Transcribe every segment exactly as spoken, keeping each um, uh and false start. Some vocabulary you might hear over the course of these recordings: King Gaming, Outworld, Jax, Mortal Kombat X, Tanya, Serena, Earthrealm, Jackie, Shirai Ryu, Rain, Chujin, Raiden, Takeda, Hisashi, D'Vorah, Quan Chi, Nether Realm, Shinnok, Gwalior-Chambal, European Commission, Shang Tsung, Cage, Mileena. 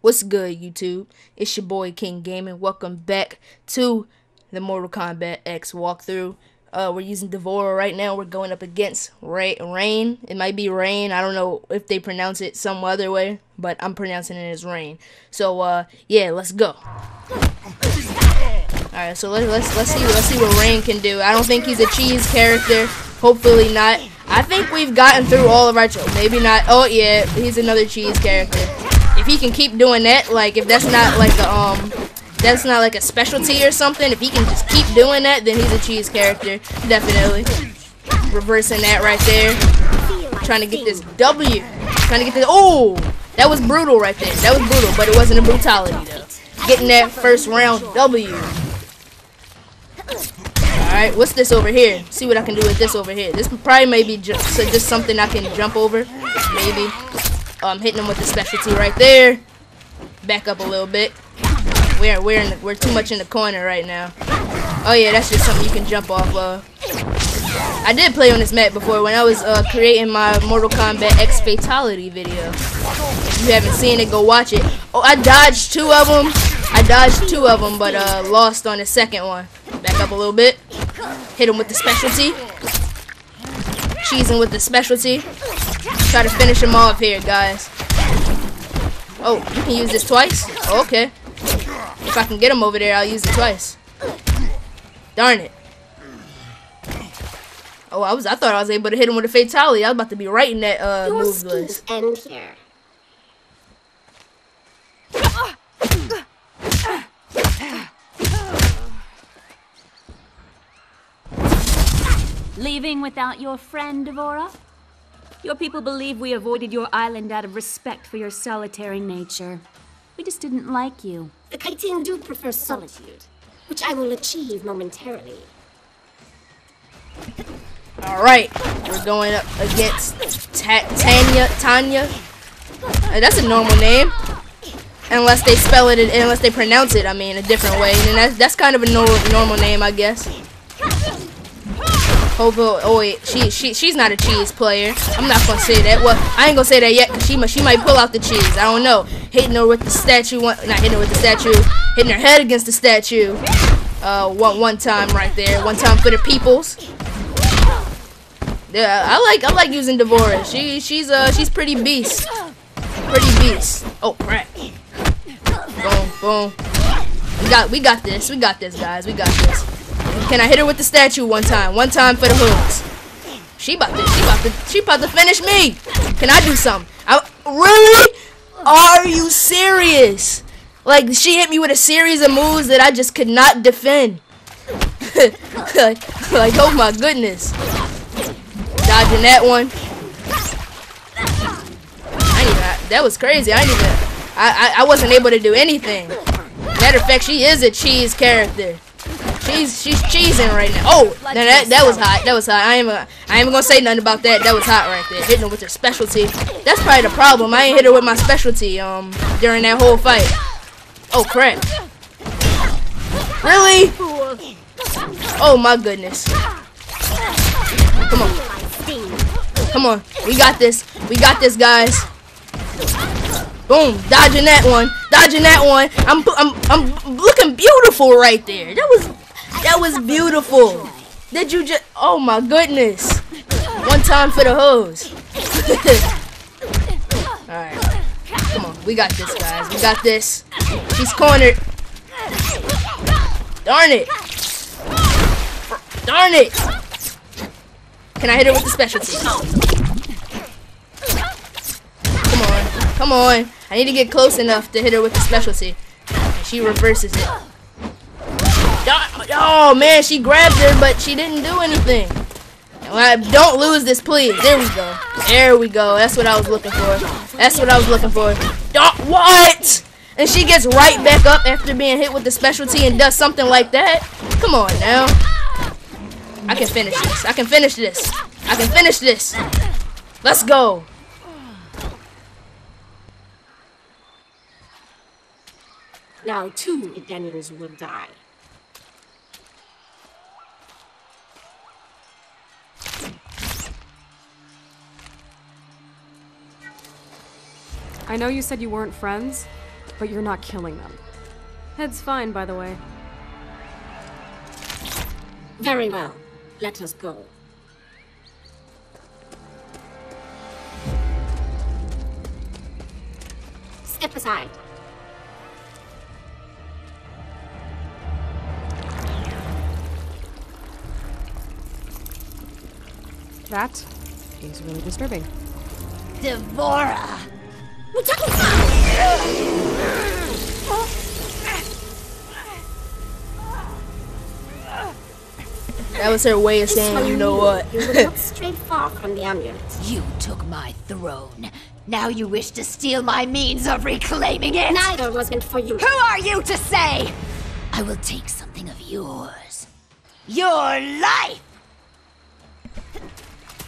What's good, YouTube? It's your boy King Gaming. Welcome back to the Mortal Kombat X walkthrough. Uh, we're using D'Vorah right now. We're going up against Ra Rain. It might be Rain. I don't know if they pronounce it some other way, but I'm pronouncing it as Rain. So uh, yeah, let's go. All right, so let's let's let's see let's see what Rain can do. I don't think he's a cheese character. Hopefully not. I think we've gotten through all of our ch- maybe not. Oh yeah, he's another cheese character. If he can keep doing that, like if that's not like a um that's not like a specialty or something, if he can just keep doing that, then he's a cheese character, definitely. Reversing that right there. Trying to get this W. Trying to get this. Oh, that was brutal right there. That was brutal, but it wasn't a brutality though. Getting that first round W. Alright, what's this over here? See what I can do with this over here. This probably may be just, so just something I can jump over. Maybe. I'm um, hitting him with the specialty right there. Back up a little bit. We're we're in the, we're too much in the corner right now. Oh yeah, that's just something you can jump off of. I did play on this map before when I was uh, creating my Mortal Kombat X Fatality video. If you haven't seen it, go watch it. Oh, I dodged two of them. I dodged two of them, but uh, lost on the second one. Back up a little bit. Hit him with the specialty. Cheesing with the specialty. Try to finish him off here, guys. Oh, you can use this twice? Oh, okay. If I can get him over there, I'll use it twice. Darn it. Oh, I was I thought I was able to hit him with a fatality. I was about to be right in that uh move list. Leaving without your friend, D'Vorah? Your people believe we avoided your island out of respect for your solitary nature. We just didn't like you. The Kaiten do prefer solitude, which I will achieve momentarily. Alright, we're going up against Ta Tanya. Tanya. Uh, that's a normal name. Unless they spell it, unless they pronounce it, I mean, a different way. And that's, that's kind of a normal, normal name, I guess. Oh, but, oh wait, she, she, she's not a cheese player. I'm not gonna say that. Well, I ain't gonna say that yet, cause she, she might pull out the cheese. I don't know. Hitting her with the statue, one, not hitting her with the statue, hitting her head against the statue. Uh, one, one time right there. One time for the peoples. Yeah, I like, I like using D'Vorah. She, she's, uh, she's pretty beast. Pretty beast. Oh crap. Boom, boom. We got, we got this. We got this, guys. We got this. Can I hit her with the statue one time? One time for the hooks. She about to, she about to, she about to finish me. Can I do something? I, really? Are you serious? Like, she hit me with a series of moves that I just could not defend. like, like, oh my goodness. Dodging that one. I ain't even, that was crazy. I ain't even, I, I, I wasn't able to do anything. Matter of fact, she is a cheese character. She's she's cheesing right now. Oh, now that that was hot. That was hot. I ain't uh, I ain't gonna say nothing about that. That was hot right there. Hitting her with her specialty. That's probably the problem. I ain't hit her with my specialty um during that whole fight. Oh crap! Really? Oh my goodness! Come on! Come on! We got this! We got this, guys! Boom! Dodging that one! Dodging that one! I'm I'm I'm looking beautiful right there. That was. That was beautiful. Did you just? Oh my goodness! One time for the hose. All right, come on, we got this, guys. We got this. She's cornered. Darn it! Darn it! Can I hit her with the specialty? Come on, come on! I need to get close enough to hit her with the specialty. And she reverses it. Oh man, she grabbed her, but she didn't do anything. Don't lose this, please. There we go. There we go. That's what I was looking for. That's what I was looking for. Oh, what? And she gets right back up after being hit with the specialty and does something like that. Come on now. I can finish this. I can finish this. I can finish this. Let's go. Now two Eternials will die. I know you said you weren't friends, but you're not killing them. Head's fine, by the way. Very well. Let us go. Step aside. That is really disturbing. D'Vorah! That was her way of saying, you know what? You were not strayed far from the amulet. You took my throne. Now you wish to steal my means of reclaiming it? Neither was meant for you. Who are you to say? I will take something of yours. Your life!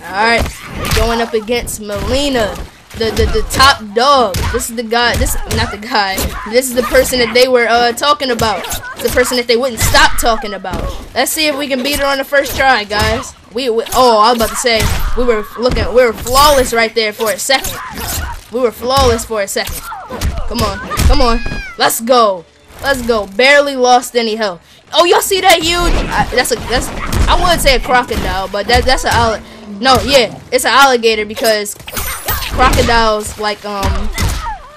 Alright, we're going up against Mileena, the, the the top dog. This is the guy, this not the guy, this is the person that they were uh, talking about. It's the person that they wouldn't stop talking about. Let's see if we can beat her on the first try, guys. We, we oh, I was about to say, we were looking, we were flawless right there for a second. We were flawless for a second. Come on, come on, let's go, let's go. Barely lost any health. Oh, y'all see that huge, I, that's a, that's, I wouldn't say a crocodile, but that that's a, no, yeah, it's an alligator because crocodiles like um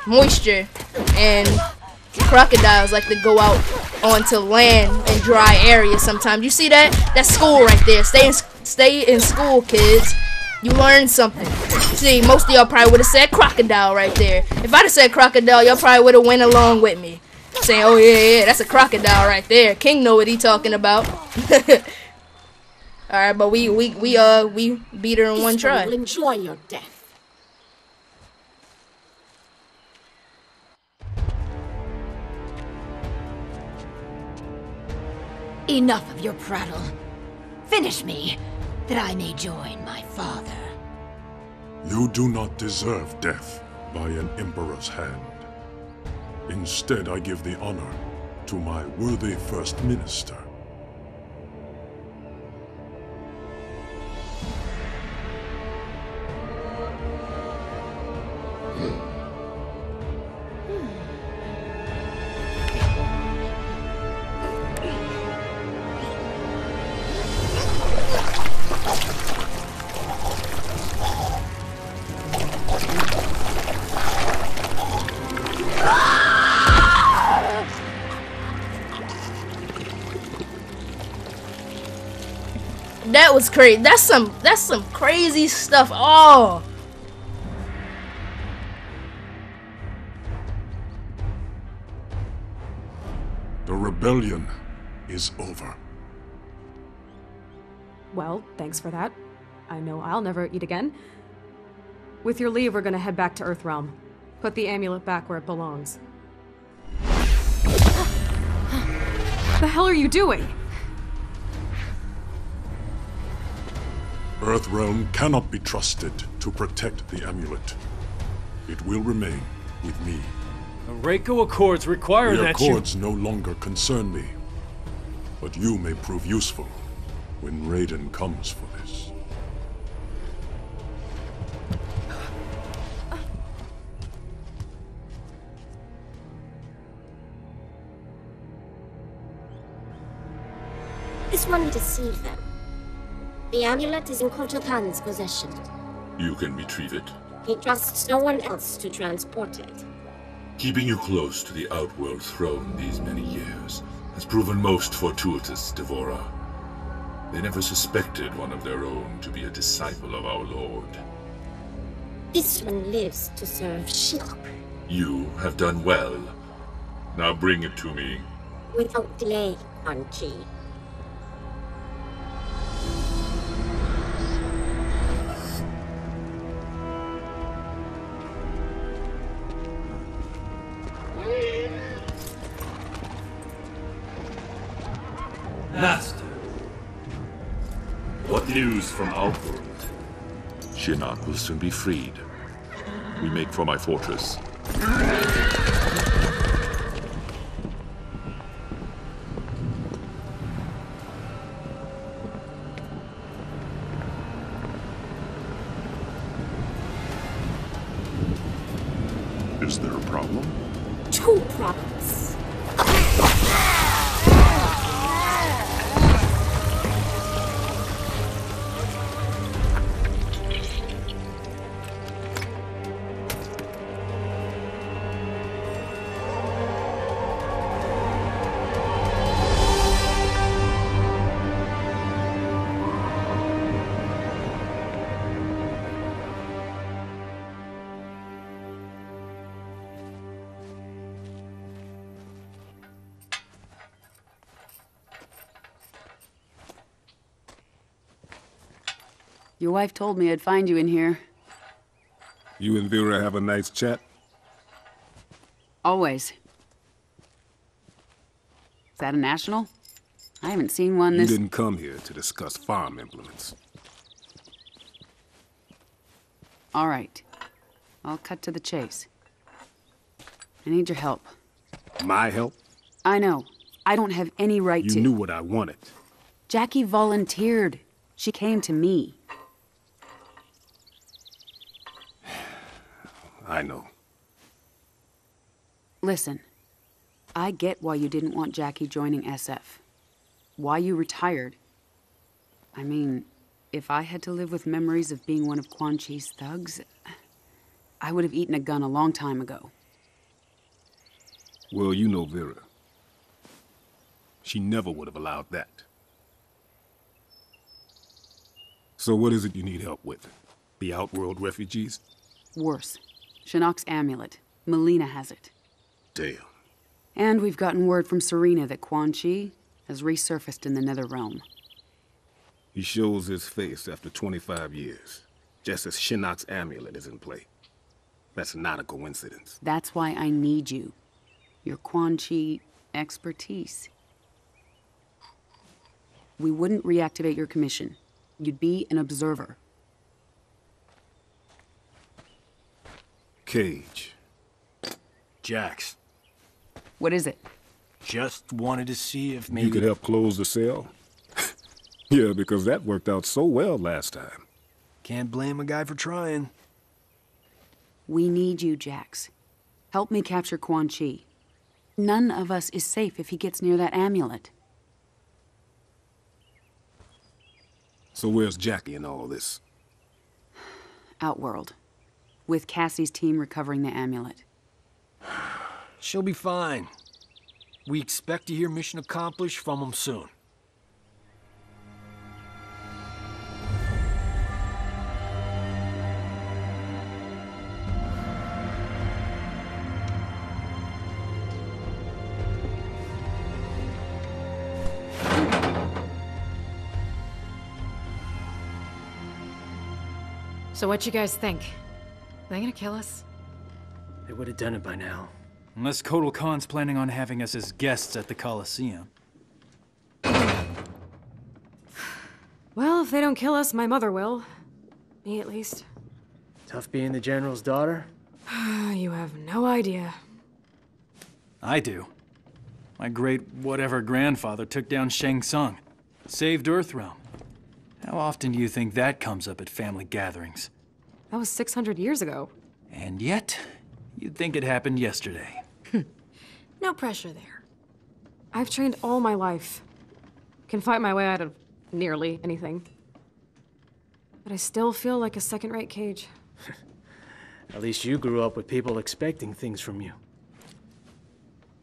moisture, and crocodiles like to go out onto land and dry areas sometimes. You see that? That's school right there. Stay in, stay in school, kids. You learn something. See, most of y'all probably would have said crocodile right there. If I'd have said crocodile, y'all probably would have went along with me, saying, "Oh yeah, yeah, that's a crocodile right there." King know what he talking about. All right, but we we we uh we beat her in this one try. Will enjoy your death. Enough of your prattle. Finish me, that I may join my father. You do not deserve death by an emperor's hand. Instead, I give the honor to my worthy first minister. That was crazy. That's some. That's some crazy stuff. Oh. The rebellion is over. Well, thanks for that. I know I'll never eat again. With your leave, we're gonna head back to Earthrealm. Put the amulet back where it belongs. What the hell are you doing? Earthrealm cannot be trusted to protect the amulet. It will remain with me. The Reiko Accords require that you— The Accords no longer concern me, but you may prove useful when Raiden comes for this. This one deceived them. The amulet is in Kototan's possession. You can retrieve it. He trusts no one else to transport it. Keeping you close to the Outworld throne these many years has proven most fortuitous, D'Vorah. They never suspected one of their own to be a disciple of our Lord. This one lives to serve sheep. You have done well. Now bring it to me. Without delay, Quan Chi. Master, what news from Outworld? Shinnok will soon be freed. We make for my fortress. Is there a problem? Two problems. Your wife told me I'd find you in here. You and D'Vorah have a nice chat? Always. Is that a national? I haven't seen one this... You didn't come here to discuss farm implements. All right. I'll cut to the chase. I need your help. My help? I know. I don't have any right to... You knew what I wanted. Jackie volunteered. She came to me. I know. Listen, I get why you didn't want Jackie joining S F. Why you retired. I mean, if I had to live with memories of being one of Quan Chi's thugs, I would have eaten a gun a long time ago. Well, you know D'Vorah. She never would have allowed that. So what is it you need help with? The Outworld refugees? Worse. Shinnok's amulet. Mileena has it. Damn. And we've gotten word from Serena that Quan Chi has resurfaced in the Nether Realm. He shows his face after twenty-five years, just as Shinnok's amulet is in play. That's not a coincidence. That's why I need you. Your Quan Chi expertise. We wouldn't reactivate your commission. You'd be an observer. Cage. Jax. What is it? Just wanted to see if maybe... You could help close the sale? Yeah, because that worked out so well last time. Can't blame a guy for trying. We need you, Jax. Help me capture Quan Chi. None of us is safe if he gets near that amulet. So where's Jackie in all this? Outworld. With Cassie's team recovering the amulet. She'll be fine. We expect to hear mission accomplished from them soon. So what you guys think? Are they gonna kill us? They would have done it by now. Unless Kotal Khan's planning on having us as guests at the Colosseum. Well, if they don't kill us, my mother will. Me, at least. Tough being the general's daughter? You have no idea. I do. My great whatever grandfather took down Shang Tsung. Saved Earthrealm. How often do you think that comes up at family gatherings? That was six hundred years ago. And yet, you'd think it happened yesterday. No pressure there. I've trained all my life. Can fight my way out of nearly anything. But I still feel like a second-rate Cage. At least you grew up with people expecting things from you.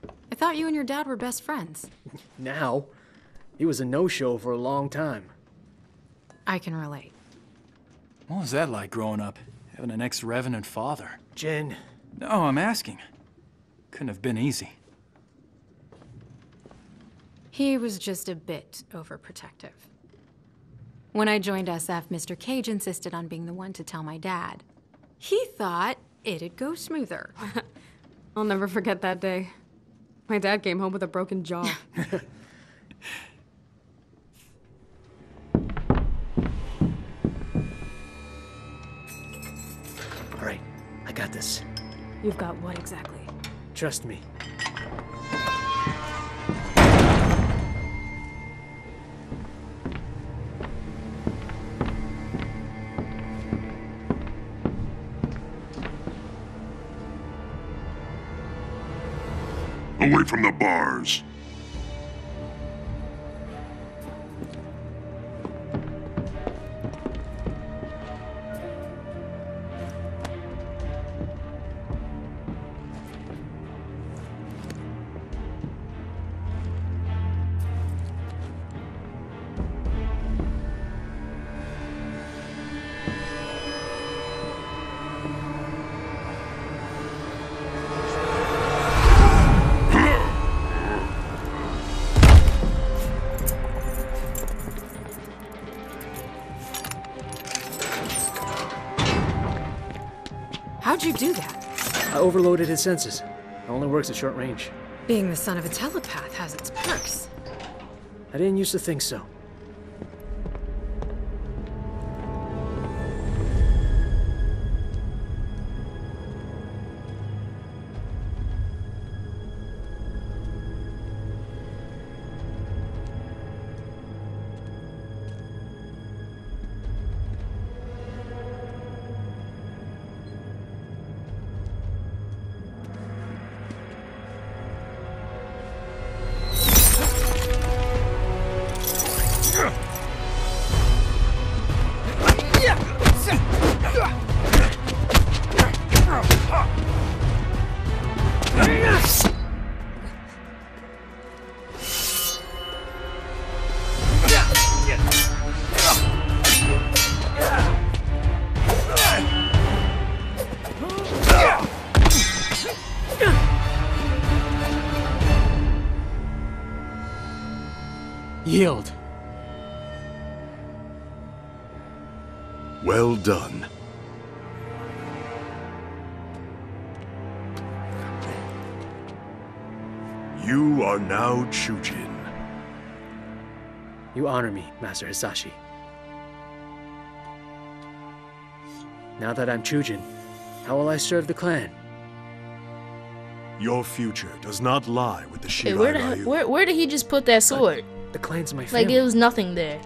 I thought you and your dad were best friends. Now? He was a no-show for a long time. I can relate. What was that like growing up, having an ex-revenant father? Jen. No, I'm asking. Couldn't have been easy. He was just a bit overprotective. When I joined S F, Mister Cage insisted on being the one to tell my dad. He thought it'd go smoother. I'll never forget that day. My dad came home with a broken jaw. Got this. You've got what exactly? Trust me. Away from the bars. How'd you do that? I overloaded his senses. It only works at short range. Being the son of a telepath has its perks. I didn't used to think so. Yield. Well done. You are now Chujin. You honor me, Master Hisashi. Now that I'm Chujin, how will I serve the clan? Your future does not lie with the Shirai Ryu. Where did, where, where did he just put that sword? I, The clan's my family. Like, there was nothing there.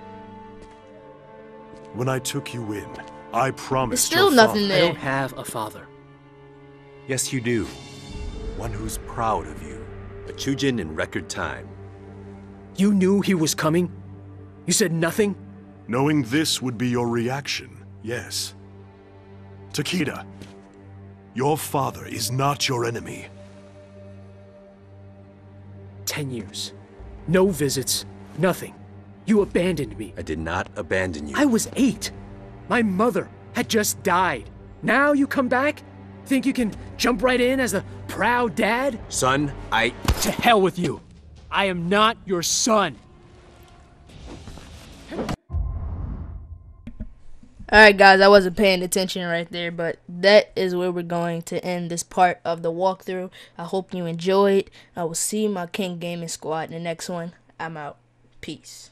When I took you in, I promised There's still your nothing there. I don't have a father. Yes, you do. One who's proud of you. A Chujin in record time. You knew he was coming? You said nothing? Knowing this would be your reaction, yes. Takeda, your father is not your enemy. Ten years. No visits. Nothing. You abandoned me. I did not abandon you. I was eight. My mother had just died. Now you come back? Think you can jump right in as a proud dad? Son, I... To hell with you. I am not your son. Alright guys, I wasn't paying attention right there, but that is where we're going to end this part of the walkthrough. I hope you enjoyed. I will see my King Gaming squad in the next one. I'm out. Peace.